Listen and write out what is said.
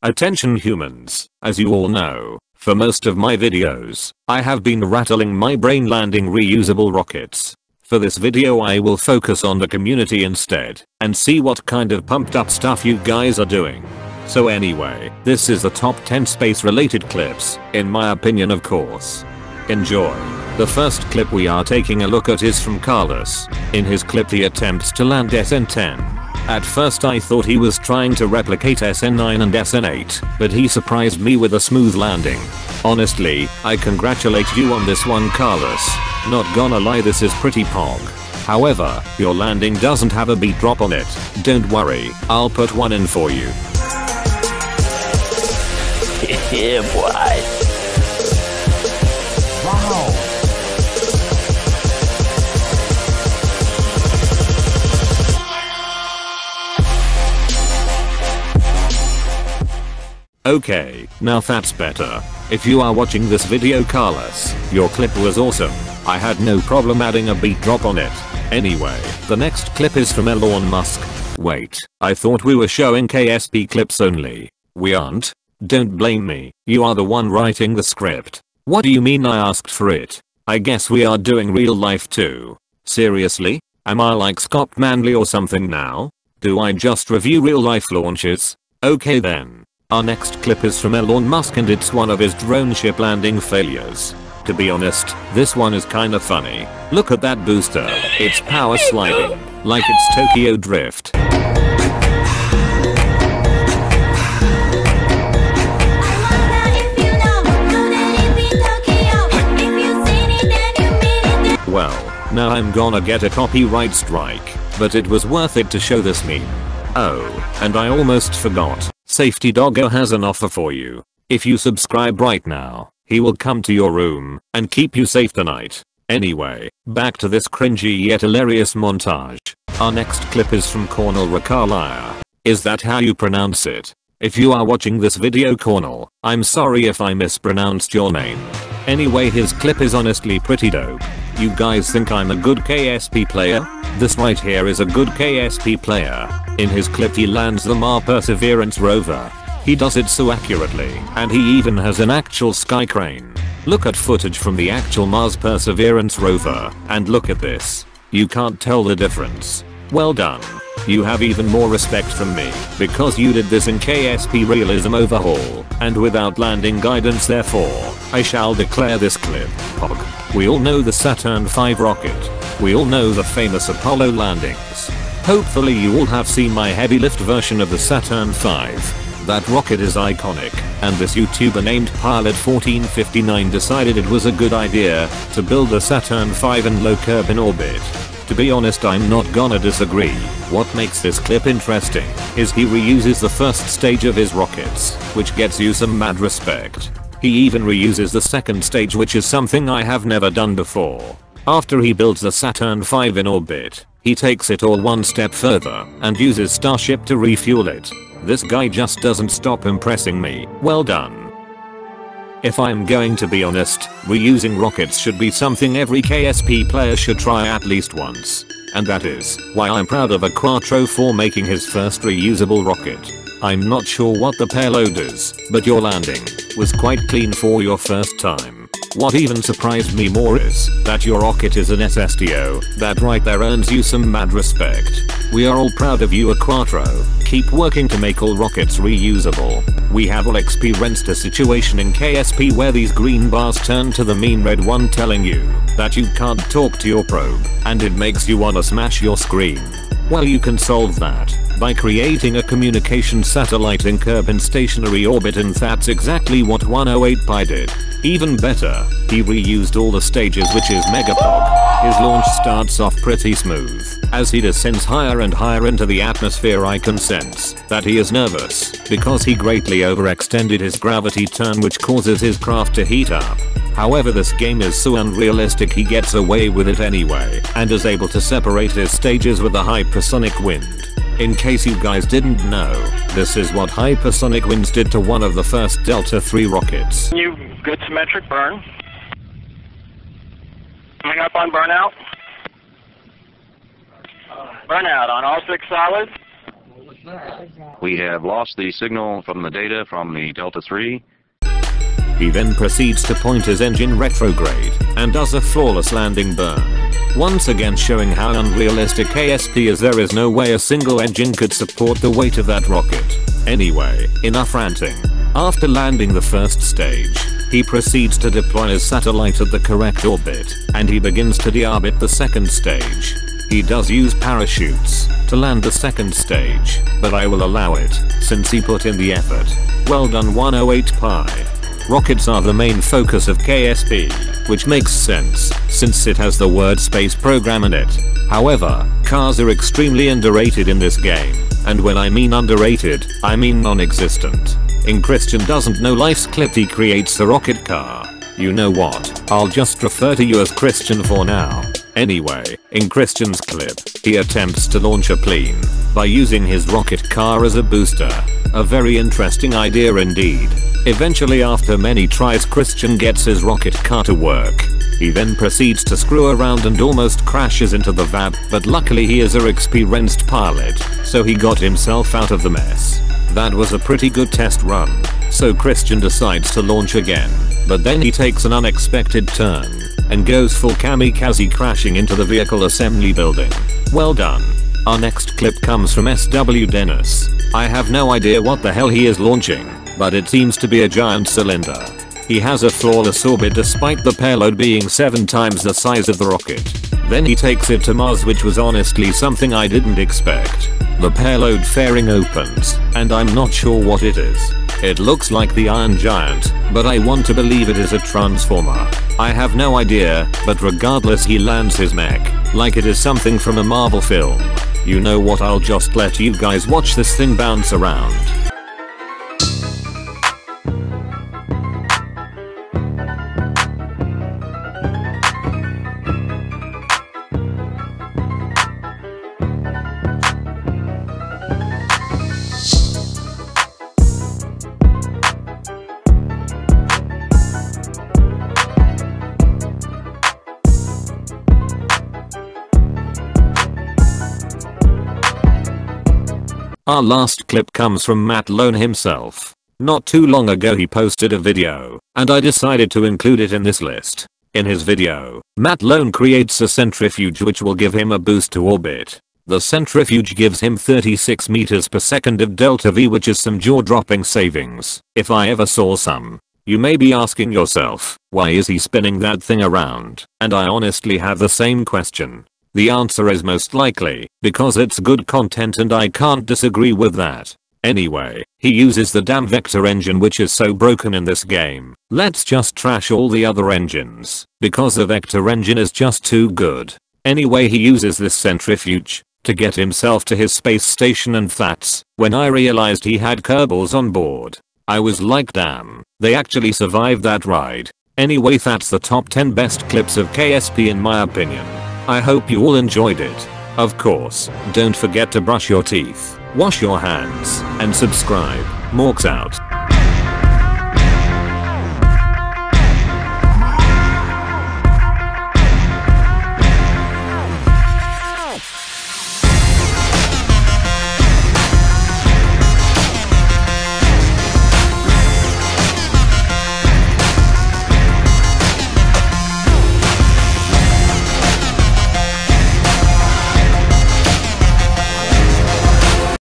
Attention humans, as you all know, for most of my videos, I have been rattling my brain landing reusable rockets. For this video I will focus on the community instead, and see what kind of pumped up stuff you guys are doing. So anyway, this is the top 10 space related clips, in my opinion of course. Enjoy. The first clip we are taking a look at is from Carlos. In his clip he attempts to land SN10. At first I thought he was trying to replicate SN9 and SN8, but he surprised me with a smooth landing. Honestly, I congratulate you on this one, Carlos. Not gonna lie, this is pretty pog. However, your landing doesn't have a beat drop on it. Don't worry, I'll put one in for you. Yeah boy. Okay, now that's better. If you are watching this video, Carlos, your clip was awesome. I had no problem adding a beat drop on it. Anyway, the next clip is from Elon Musk. Wait, I thought we were showing KSP clips only. We aren't? Don't blame me, you are the one writing the script. What do you mean I asked for it? I guess we are doing real life too. Seriously? Am I like Scott Manley or something now? Do I just review real life launches? Okay then. Our next clip is from Elon Musk and it's one of his drone ship landing failures. To be honest, this one is kinda funny. Look at that booster, it's power sliding, like it's Tokyo Drift. Well, now I'm gonna get a copyright strike, but it was worth it to show this meme. Oh, and I almost forgot. Safety Dogger has an offer for you. If you subscribe right now, he will come to your room and keep you safe tonight. Anyway, back to this cringy yet hilarious montage. Our next clip is from Cornel Rakaliya. Is that how you pronounce it? If you are watching this video, Cornel, I'm sorry if I mispronounced your name. Anyway, his clip is honestly pretty dope. You guys think I'm a good KSP player? This right here is a good KSP player. In his clip he lands the Mars Perseverance rover. He does it so accurately, and he even has an actual sky crane. Look at footage from the actual Mars Perseverance rover, and look at this. You can't tell the difference. Well done. You have even more respect from me, because you did this in KSP Realism Overhaul, and without landing guidance therefore, I shall declare this clip pog. We all know the Saturn V rocket. We all know the famous Apollo landings. Hopefully you all have seen my heavy lift version of the Saturn V. That rocket is iconic, and this YouTuber named Pilot1459 decided it was a good idea to build a Saturn V in low Kerbin orbit. To be honest, I'm not gonna disagree. What makes this clip interesting is he reuses the first stage of his rockets, which gets you some mad respect. He even reuses the second stage, which is something I have never done before. After he builds the Saturn V in orbit, he takes it all one step further and uses Starship to refuel it. This guy just doesn't stop impressing me. Well done. If I'm going to be honest, reusing rockets should be something every KSP player should try at least once. And that is why I'm proud of Aquattro for making his first reusable rocket. I'm not sure what the payload is, but your landing was quite clean for your first time. What even surprised me more is that your rocket is an SSTO. That right there earns you some mad respect. We are all proud of you, Aquattro. Keep working to make all rockets reusable. We have all experienced a situation in KSP where these green bars turn to the mean red one telling you that you can't talk to your probe, and it makes you wanna smash your screen. Well, you can solve that by creating a communication satellite in Kerbin stationary orbit, and that's exactly what 108PI did. Even better, he reused all the stages, which is mega pog. His launch starts off pretty smooth. As he descends higher and higher into the atmosphere, I can sense that he is nervous because he greatly overextended his gravity turn, which causes his craft to heat up. However, this game is so unrealistic he gets away with it anyway, and is able to separate his stages with a hypersonic wind. In case you guys didn't know, this is what hypersonic winds did to one of the first Delta III rockets. You good symmetric burn. Coming up on burnout. Burnout on all six solids. We have lost the signal from the data from the Delta III. He then proceeds to point his engine retrograde and does a flawless landing burn. Once again showing how unrealistic KSP is. There is no way a single engine could support the weight of that rocket. Anyway, enough ranting. After landing the first stage, he proceeds to deploy his satellite at the correct orbit, and he begins to deorbit the second stage. He does use parachutes to land the second stage, but I will allow it, since he put in the effort. Well done 108PI. Rockets are the main focus of KSP, which makes sense, since it has the word space program in it. However, cars are extremely underrated in this game, and when I mean underrated, I mean non-existent. In Christian Doesn't Know Life's clip he creates a rocket car. You know what, I'll just refer to you as Christian for now. Anyway, in Christian's clip, he attempts to launch a plane by using his rocket car as a booster. A very interesting idea indeed. Eventually, after many tries, Christian gets his rocket car to work. He then proceeds to screw around and almost crashes into the VAB, but luckily he is an experienced pilot, so he got himself out of the mess. That was a pretty good test run. So Christian decides to launch again, but then he takes an unexpected turn and goes full kamikaze, crashing into the vehicle assembly building. Well done. Our next clip comes from SW Dennis. I have no idea what the hell he is launching, but it seems to be a giant cylinder. He has a flawless orbit despite the payload being 7 times the size of the rocket. Then he takes it to Mars, which was honestly something I didn't expect. The payload fairing opens, and I'm not sure what it is. It looks like the Iron Giant, but I want to believe it is a Transformer. I have no idea, but regardless he lands his mech like it is something from a Marvel film. You know what, I'll just let you guys watch this thing bounce around. Our last clip comes from Matt Lowne himself. Not too long ago he posted a video, and I decided to include it in this list. In his video, Matt Lowne creates a centrifuge which will give him a boost to orbit. The centrifuge gives him 36 meters per second of Delta V, which is some jaw-dropping savings, if I ever saw some. You may be asking yourself, why is he spinning that thing around? And I honestly have the same question. The answer is most likely because it's good content, and I can't disagree with that. Anyway, he uses the damn vector engine, which is so broken in this game. Let's just trash all the other engines because the vector engine is just too good. Anyway, he uses this centrifuge to get himself to his space station, and that's when I realized he had Kerbals on board. I was like, damn, they actually survived that ride. Anyway, that's the top 10 best clips of KSP in my opinion. I hope you all enjoyed it. Of course, don't forget to brush your teeth, wash your hands, and subscribe. Morcs out.